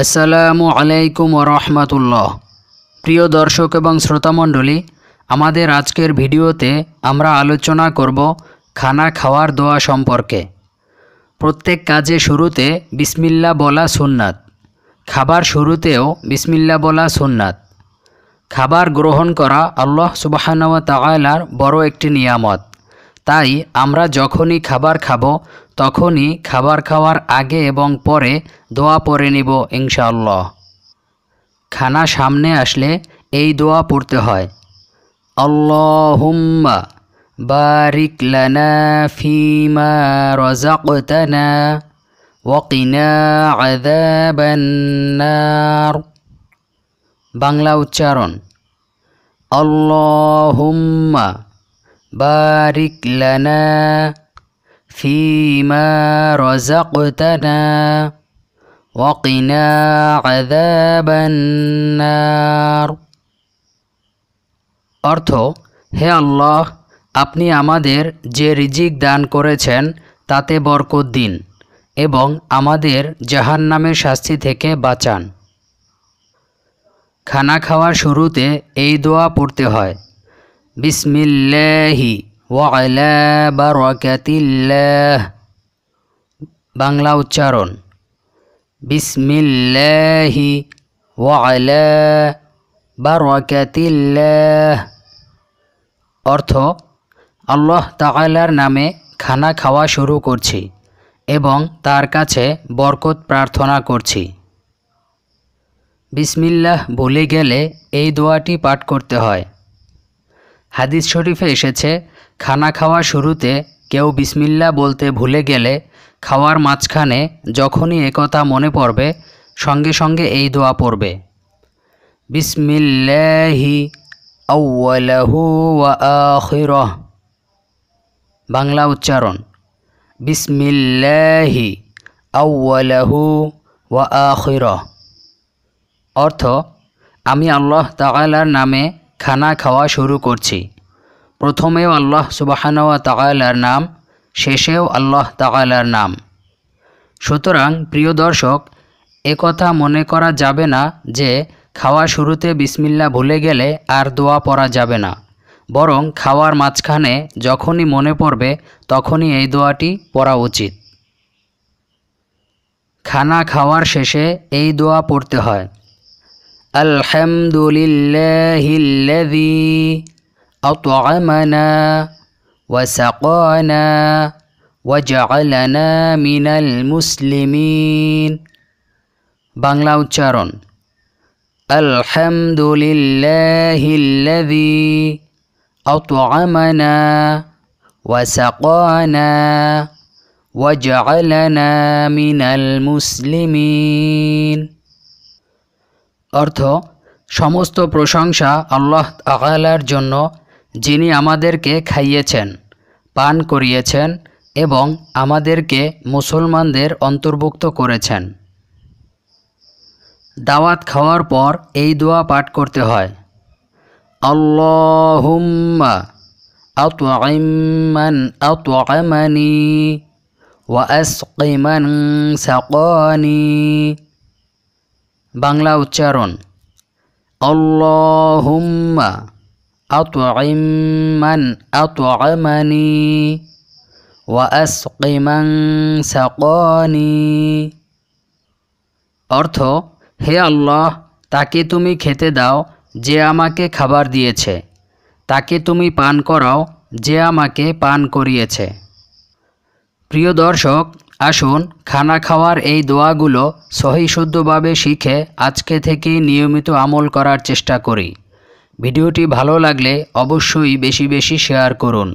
আসসালামু আলাইকুম ওয়া রাহমাতুল্লাহ। প্রিয় দর্শক এবং শ্রোতামণ্ডলী, আমাদের আজকের ভিডিওতে আমরা আলোচনা করব খানা খাওয়ার দোয়া সম্পর্কে। প্রত্যেক কাজে শুরুতে বিসমিল্লাহ বলা সুন্নাত। খাবার শুরুতেও বিসমিল্লাহ বলা সুন্নাত। খাবার গ্রহণ করা আল্লাহ সুবহানাহু ওয়া তাআলার বড় একটি নিয়ামত। তাই আমরা যখনই খাবার খাবো তখনই খাবার খাওয়ার আগে এবং পরে দোয়া পড়ে নিব ইনশাআল্লাহ। খানা সামনে আসলে এই দোয়া পড়তে হয়, আল্লাহুম্মা বারিক লানা ফিমা রাযাকতানা ওয়া কিনা আযাবান নার। বাংলা উচ্চারণ, আল্লাহুম্মা বারিক লানা ফিমা রাযাকতানা ওয়া কিনা আযাবান নার। অর্থ, হে আল্লাহ, আপনি আমাদের যে রিজিক দান করেছেন তাতে বরকত দিন এবং আমাদের জাহান্নামের শাস্তি থেকে বাঁচান। খানা খাওয়ার শুরুতে এই দোয়া পড়তে হয়, বিসমিল্লাহি ওয়া আলা বারাকাতিল্লাহ। বাংলা উচ্চারণ, বিসমিল্লাহি ওয়া আলা বারাকাতিল্লাহ। অর্থ, আল্লাহ তাআলার নামে খানা খাওয়া শুরু করছি এবং তার কাছে বরকত প্রার্থনা করছি। বিসমিল্লাহ বলে গেলে এই দোয়াটি পাঠ করতে হয়। হাদিস শরীফে এসেছে, খানা খাওয়া শুরুতে কেউ বিসমিল্লাহ বলতে ভুলে গেলে খাওয়ার মাঝখানে যখনই একথা মনে পড়বে সঙ্গে সঙ্গে এই দোয়া পড়বে, বিসমিল্লাহি আউয়ালাহু ওয়া আখিরাহ। বাংলা উচ্চারণ, বিসমিল্লাহি আউয়ালাহু ওয়া আখিরাহ। অর্থ, আমি আল্লাহ তাআলার নামে খানা খাওয়া শুরু করছি। প্রথমেও আল্লাহ সুবহানাহু ওয়া তাআলার নাম, শেষেও আল্লাহ তাআলার নাম। সুতরাং প্রিয় দর্শক, একথা মনে করা যাবে না যে খাওয়া শুরুতে বিসমিল্লাহ ভুলে গেলে আর দোয়া পড়া যাবে না, বরং খাওয়ার মাঝখানে যখনই মনে পড়বে তখনই এই দোয়াটি পড়া উচিত। খানা খাওয়ার শেষে এই দোয়া পড়তে হয়, আলহামদুলিল্লাহিল্লাযী আত'আমানা ওয়া সাকানা ওয়া জা'আলানা মিনাল মুসলিমিন। বাংলা উচ্চারণ, আলহামদুলিল্লাহিল্লাযী আত'আমানা ওয়া সাকানা ওয়া জা'আলানা মিনাল মুসলিমিন। অর্থ, সমস্ত প্রশংসা আল্লাহ তাআলার জন্য যিনি আমাদেরকে খাইয়েছেন, পান করিয়েছেন এবং আমাদেরকে মুসলমানদের অন্তর্ভুক্ত করেছেন। দাওয়াত খাওয়ার পর এই দোয়া পাঠ করতে হয়, আল্লাহুম্মা আত'ইম মান আত'আমানি ওয়া আসকি মান সাকানি। বাংলা উচ্চারণ, আল্লাহুম্মা আত'ইম মান আত'আমানি ওয়া আসকি মান সাকানি। অর্থ, হে আল্লাহ, তাকে তুমি খেতে দাও যে আমাকে খাবার দিয়েছে, তাকে তুমি পান করাও যে আমাকে পান করিয়েছে। প্রিয় দর্শক, আসুন খানা খাওয়ার এই দোয়াগুলো সহি শুদ্ধভাবে শিখে আজকে থেকেই নিয়মিত আমল করার চেষ্টা করি। ভিডিওটি ভালো লাগলে অবশ্যই বেশি বেশি শেয়ার করুন।